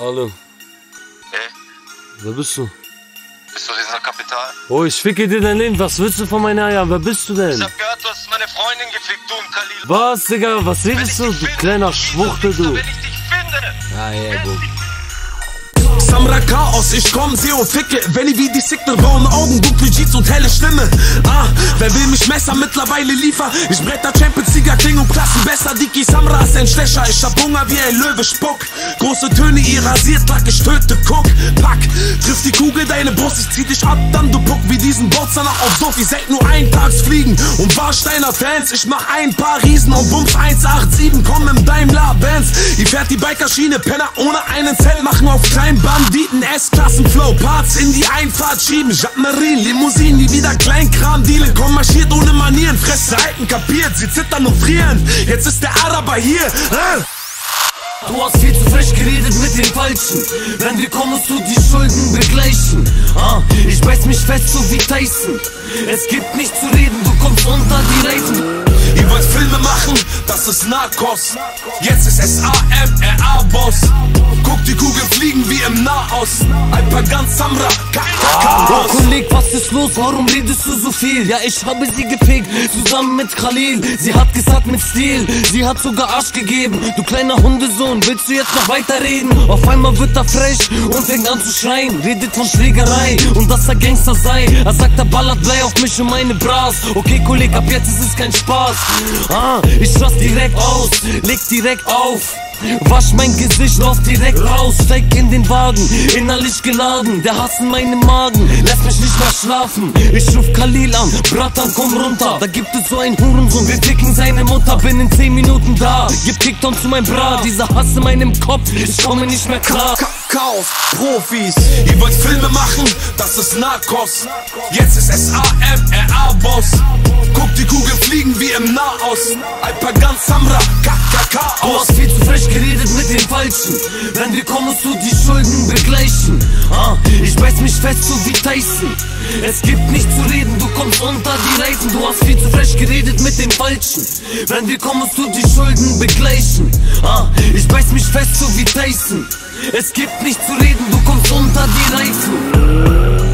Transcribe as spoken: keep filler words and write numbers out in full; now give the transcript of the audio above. Alô. Hey. Wer bist du? Bist du Riesenkapital? Oh, ich ficke dir dein Leben. Was willst du von meiner Eier? Wer bist du denn? Ich hab gehört, du hast meine Freundin gefickt, du und Khalil. Was, Digga? Was redest du? Du kleiner Schwuchtel, du. Wenn ich dich finde. Ah, ja, gut. Samra Chaos, ich komm, seh und ficke. Wenn ich wie die Signal, braune Augen, dunkle Jeans und helle Stimme. Ah, wer will mich Messer mittlerweile liefer? Ich bretter Champions Sieger, Kling und Klassen besser. Diki Samra ist ein Stecher, ich hab Hunger wie ein Löwe, spuck. Große Töne, ihr rasiert, lack, ich töte, guck, pack. Triff die Kugel, deine Brust, ich zieh dich ab, dann du puck. Wie diesen Bozanach auf Sophie, seid nur ein Tags fliegen. Und Warsteiner Fans, ich mach ein paar Riesen und Bums eins acht sieben, komm im Daimler Benz. Ihr fährt die Bikerschiene, Penner ohne einen Zelt, machen auf kleinen Banditen, S-Klassen-Flow, Parts in die Einfahrt schieben. Jacquemarien, Limousinen, die wieder Kleinkram-Dealen. Komm marschiert ohne Manieren, Fresse halten, kapiert, sie zittern und frieren. Jetzt ist der Araber hier, äh. Du hast viel zu frech geredet mit den Falschen. Wenn wir kommen, musst du die Schulden begleichen. Ah, ich beiß mich fest, so wie Tyson. Es gibt nicht zu reden, du kommst unter die Reifen. Ihr wollt Filme machen, das ist Narcos. Jetzt ist S A M R A-Boss. Guck die Kugel fliegen wie im Nahost. Alpa Gun, Samra, K K K. Kolleg, was ist los? Warum redest du so viel? Ja, ich habe sie gepickt, zusammen mit Khalil. Sie hat gesagt mit Stil, sie hat sogar Arsch gegeben. Du kleiner Hundesohn, willst du jetzt noch weiterreden? Auf einmal wird er frech und fängt an zu schreien. Redet von Schlägerei und dass er Gangster sei. Er sagt, er ballert Blei auf mich und meine Bras. Okay, Kolleg, ab jetzt ist es kein Spaß. Ah, ich rass direkt aus, leg direkt auf. Wasch mein Gesicht, lauf direkt raus, steig in den Wagen, innerlich geladen. Der Hass in meinem Magen, lässt mich nicht mehr schlafen. Ich ruf Khalil an, Bratan, komm runter. Da gibt es so einen Hurensohn, wir ficken seine Mutter. Bin in zehn Minuten da, gib Kickdown zu meinem Bra. Dieser Hass in meinem Kopf, ich komme nicht mehr klar. Chaos, Profis, ihr wollt Filme machen, das ist Narcos. Jetzt ist S A M R A-Boss. Guck die Kugel fliegen wie im Nahost. Alpa Gun, Samra, K K K. Du hast viel zu frech geredet mit den Falschen. Wenn wir kommen, musst du die Schulden begleichen. Ah, ich beiß mich fest, so wie Tyson. Es gibt nicht zu reden, du kommst unter die Reifen. Du hast viel zu frech geredet mit den Falschen. Wenn wir kommen, musst du die Schulden begleichen. Ah, ich beiß mich fest, so wie Tyson. Es gibt nicht zu reden, du kommst unter die Reifen.